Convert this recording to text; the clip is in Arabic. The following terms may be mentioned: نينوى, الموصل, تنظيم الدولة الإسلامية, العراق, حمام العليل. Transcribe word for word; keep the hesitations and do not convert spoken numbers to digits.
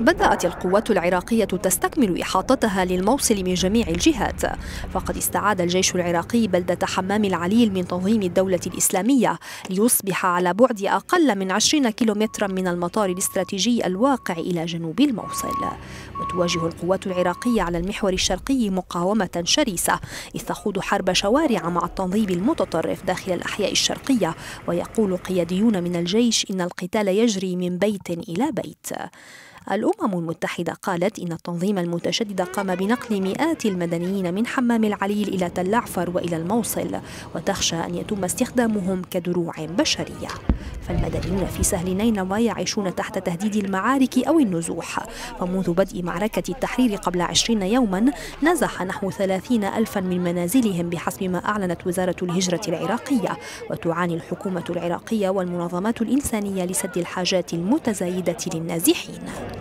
بدأت القوات العراقية تستكمل إحاطتها للموصل من جميع الجهات، فقد استعاد الجيش العراقي بلدة حمام العليل من تنظيم الدولة الإسلامية ليصبح على بعد أقل من عشرين كيلومترا من المطار الاستراتيجي الواقع إلى جنوب الموصل. وتواجه القوات العراقية على المحور الشرقي مقاومة شرسة، إذ تخوض حرب شوارع مع التنظيم المتطرف داخل الأحياء الشرقية. ويقول قياديون من الجيش إن القتال يجري من بيت إلى بيت. الأمم المتحدة قالت إن التنظيم المتشدد قام بنقل مئات المدنيين من حمام العليل إلى تل عفر وإلى الموصل، وتخشى أن يتم استخدامهم كدروع بشرية. فالمدنيون في سهل نينوى يعيشون تحت تهديد المعارك أو النزوح، فمنذ بدء معركة التحرير قبل عشرين يوما نزح نحو ثلاثين ألفا من منازلهم بحسب ما أعلنت وزارة الهجرة العراقية. وتعاني الحكومة العراقية والمنظمات الإنسانية لسد الحاجات المتزايدة للنازحين.